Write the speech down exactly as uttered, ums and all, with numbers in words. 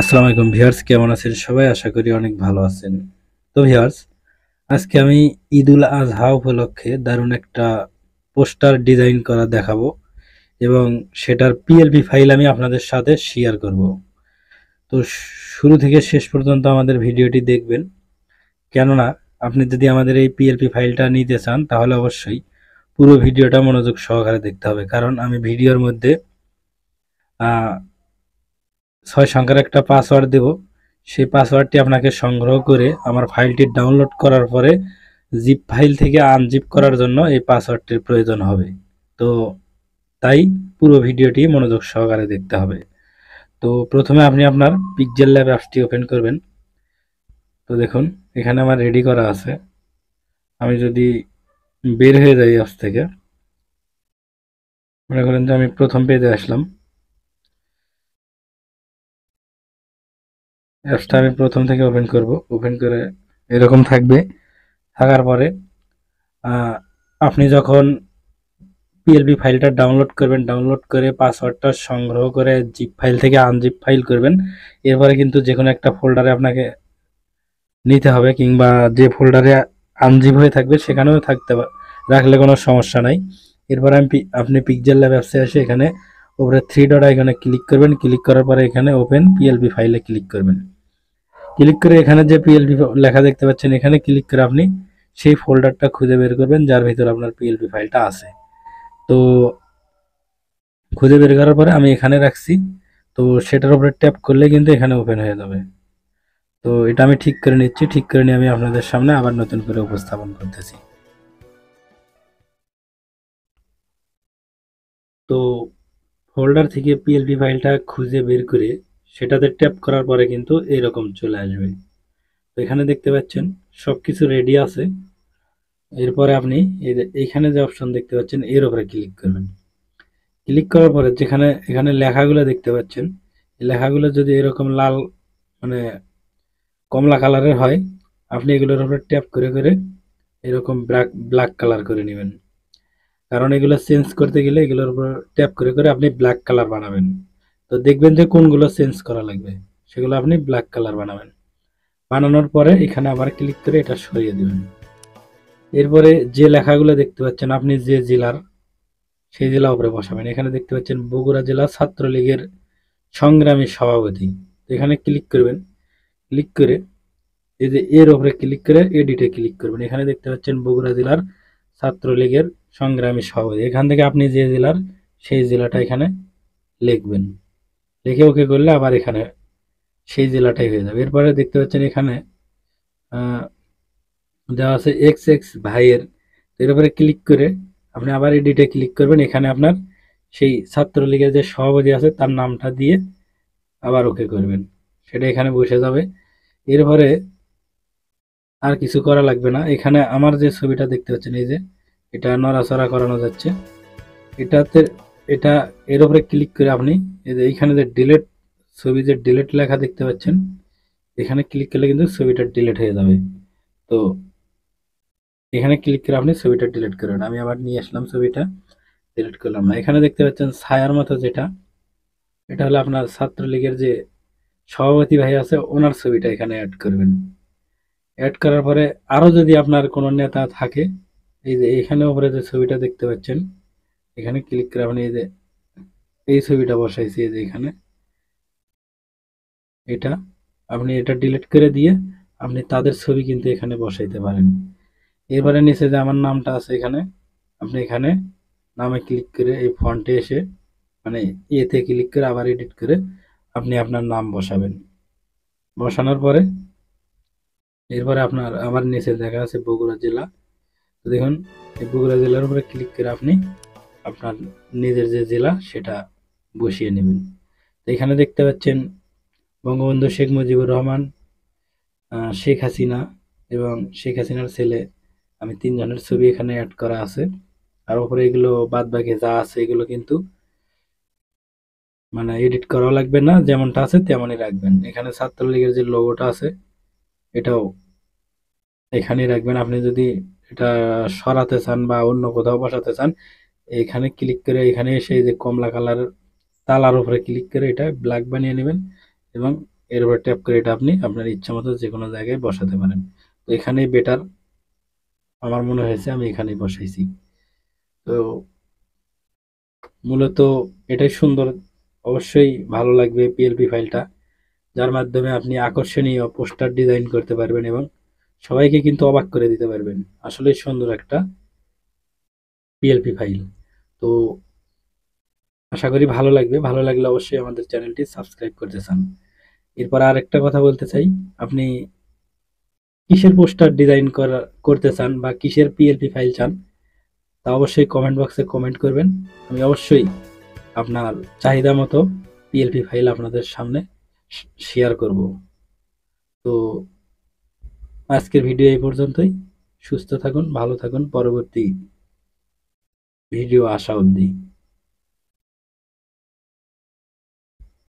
আসসালামু আলাইকুম ভিউয়ার্স, কেমন আছেন সবাই? আশা করি অনেক ভালো আছেন। তো ভিউয়ার্স, আজকে আমি ঈদুল আজহা উপলক্ষে দারুণ একটা পোস্টার ডিজাইন করা দেখাবো এবং সেটার পিএলপি ফাইল আমি আপনাদের সাথে শেয়ার করব। তো শুরু থেকে শেষ পর্যন্ত আমাদের ভিডিওটি দেখবেন, কেননা আপনি যদি আমাদের এই পিএলপি ফাইলটা নিতে চান তাহলে অবশ্যই পুরো ভিডিওটা মনোযোগ সহকারে দেখতে হবে, কারণ আমি ভিডিওর মধ্যে ছয় সংখ্যার একটা পাসওয়ার্ড দেব। সেই পাসওয়ার্ডটি আপনাকে সংগ্রহ করে আমার ফাইলটি ডাউনলোড করার পরে জিপ ফাইল থেকে আনজিপ করার জন্য এই পাসওয়ার্ডটির প্রয়োজন হবে। তো তাই পুরো ভিডিওটি মনোযোগ সহকারে দেখতে হবে। তো প্রথমে আপনি আপনার পিক্সেল ল্যাব অ্যাপসটি ওপেন করবেন। তো দেখুন, এখানে আমার রেডি করা আছে। আমি যদি বের হয়ে যাই অ্যাপস থেকে, মনে করেন যে আমি প্রথম পেজে আসলাম, অ্যাপসটা আমি প্রথম থেকে ওপেন করব। ওপেন করে এরকম থাকবে। থাকার পরে আপনি যখন পিএলপি ফাইলটা ডাউনলোড করবেন, ডাউনলোড করে পাসওয়ার্ডটা সংগ্রহ করে জিপ ফাইল থেকে আনজিপ ফাইল করবেন। এরপরে কিন্তু যে কোনো একটা ফোল্ডারে আপনাকে নিতে হবে, কিংবা যে ফোল্ডারে আনজিপ হয়ে থাকবে সেখানেও থাকতে রাখলে কোনো সমস্যা নাই। এরপরে আমি আপনি পিক্সেল ল্যাব অ্যাপসে আসে এখানে ওপরে থ্রি ডট আইকনে ক্লিক করবেন। ক্লিক করার পরে এখানে ওপেন পিএলপি ফাইলে ক্লিক করবেন। ক্লিক করে এখানে যে পিএলপি লেখা দেখতে পাচ্ছেন এখানে ক্লিক করে আপনি সেই ফোল্ডারটা খুঁজে বের করবেন যার ভিতরে আপনার পিএলপি ফাইলটা আছে। তো খুঁজে বের করার পরে আমি এখানে রাখছি, তো সেটার উপরে ট্যাপ করলে কিন্তু এখানে ওপেন হয়ে যাবে। তো এটা আমি ঠিক করে নিচ্ছি। ঠিক করে নিয়ে আমি আপনাদের সামনে আবার নতুন করে উপস্থাপন করতেছি। তো ফোল্ডার থেকে পিএলপি ফাইলটা খুঁজে বের করে সেটাতে ট্যাপ করার পরে কিন্তু এরকম চলে আসবে। তো এখানে দেখতে পাচ্ছেন সব কিছু রেডি আছে। এরপরে আপনি এইখানে যে অপশন দেখতে পাচ্ছেন এর উপরে ক্লিক করবেন। ক্লিক করার পরে যেখানে এখানে লেখাগুলো দেখতে পাচ্ছেন, লেখাগুলো যদি এরকম লাল মানে কমলা কালারের হয়, আপনি এগুলোর উপরে ট্যাপ করে করে এরকম ব্ল্যাক ব্ল্যাক কালার করে নেবেন, কারণ এগুলো চেঞ্জ করতে গেলে এগুলোর উপর ট্যাপ করে করে আপনি ব্ল্যাক কালার বানাবেন। তো দেখবেন যে কোনগুলো চেঞ্জ করা লাগবে সেগুলো আপনি ব্ল্যাক কালার বানাবেন। বানানোর পরে এখানে আবার ক্লিক করে এটা সরিয়ে দেবেন। এরপরে যে লেখাগুলো দেখতে পাচ্ছেন আপনি যে জেলার সেই জেলা উপরে বসাবেন। এখানে দেখতে পাচ্ছেন বগুড়া জেলা ছাত্রলীগের সংগ্রামী সভাপতি। এখানে ক্লিক করবেন। ক্লিক করে এই যে এর উপরে ক্লিক করে এডিটে ক্লিক করবেন। এখানে দেখতে পাচ্ছেন বগুড়া জেলার ছাত্রলীগের সংগ্রামী সভাপতি। এখান থেকে আপনি যে জেলার সেই জেলাটা এখানে লিখবেন। লিখে ওকে করলে আবার এখানে সেই জেলাটাই হয়ে যাবে। এরপরে দেখতে পাচ্ছেন এখানে দেওয়া আছে এক্স এক্স ভাইয়ের। এর উপরে ক্লিক করে আপনি আবার এডিটে ক্লিক করবেন। এখানে আপনার সেই ছাত্রলীগের যে সভাপতি আছে তার নামটা দিয়ে আবার ওকে করবেন, সেটা এখানে বসে যাবে। এরপরে আর কিছু করা লাগবে না। এখানে আমার যে ছবিটা দেখতে পাচ্ছেন এই যে এটা নড়াচড়া করানো যাচ্ছে, এটাতে এটা এর উপরে ক্লিক করে আপনি এই যে এইখানে যে ডিলেট ছবি যে ডিলেট লেখা দেখতে পাচ্ছেন এখানে ক্লিক করলে কিন্তু ছবিটা ডিলেট হয়ে যাবে। তো এখানে ক্লিক করে আপনি ছবিটা ডিলেট করবেন। আমি আবার নিয়ে আসলাম, ছবিটা ডিলেট করলাম না। এখানে দেখতে পাচ্ছেন ছায়ার মতো যেটা, এটা হলো আপনার ছাত্রলীগের যে সভাপতি ভাই আছে ওনার ছবিটা এখানে অ্যাড করবেন। অ্যাড করার পরে আরও যদি আপনার কোনো নেতা থাকে, এই যে এখানে উপরে যে ছবিটা দেখতে পাচ্ছেন এখানে ক্লিক করে আপনি এই যে এই ছবিটা বসাইছি এই যে এখানে, এটা আপনি এটা ডিলিট করে দিয়ে আপনি তাদের ছবি কিন্তু এখানে বসাইতে পারেন। এরপরে নিচে যে আমার নামটা আছে এখানে আপনি এখানে নামে ক্লিক করে এই ফন্টে এসে মানে এতে ক্লিক করে আবার এডিট করে আপনি আপনার নাম বসাবেন। বসানোর পরে এরপরে আপনার আবার নিচে দেখা আছে বগুড়া জেলা। তো দেখুন এই বগুড়া জেলার উপরে ক্লিক করে আপনি আপনার নিজের যে জেলা সেটা বসিয়ে নেবেন। এখানে দেখতে পাচ্ছেন বঙ্গবন্ধু শেখ মুজিবুর রহমান, শেখ হাসিনা এবং শেখ হাসিনার ছেলে, আমি তিনজনের ছবি এখানে অ্যাড করা আছে। আর উপরে এগুলো বাদ বাকি যা আছে এগুলো কিন্তু মানে এডিট করাও লাগবে না, যেমনটা আছে তেমনই রাখবেন। এখানে ছাত্রলীগের যে লোগোটা আছে এটাও এখানেই রাখবেন। আপনি যদি এটা সরাতে চান বা অন্য কোথাও বসাতে চান এখানে ক্লিক করে এখানে এসে যে কমলা কালার তালার উপরে ক্লিক করে এটা ব্ল্যাক বানিয়ে নেবেন এবং এর উপর ট্যাপ করে এটা আপনি আপনার ইচ্ছামতো যে কোনো জায়গায় বসাতে পারেন। তো এখানেই বেটার আমার মনে হয়েছে, আমি এখানেই বসাইছি। তো মূলত এটাই সুন্দর, অবশ্যই ভালো লাগবে পিএলপি ফাইলটা, যার মাধ্যমে আপনি আকর্ষণীয় পোস্টার ডিজাইন করতে পারবেন এবং সবাইকে কিন্তু অবাক করে দিতে পারবেন। আসলে সুন্দর একটা পিএলপি ফাইল। তো আশা করি ভালো লাগবে, ভালো লাগলে অবশ্যই আমাদের চ্যানেলটি সাবস্ক্রাইব করতে চান। এরপর আর একটা কথা বলতে চাই, আপনি কিসের পোস্টার ডিজাইন করা করতে চান বা কিসের পিএলপি ফাইল চান তা অবশ্যই কমেন্ট বক্সে কমেন্ট করবেন। আমি অবশ্যই আপনার চাহিদা মতো পিএলপি ফাইল আপনাদের সামনে শেয়ার করব। তো আজকের ভিডিও এই পর্যন্তই। সুস্থ থাকুন, ভালো থাকুন, পরবর্তী ভিডিও আসা অবধি।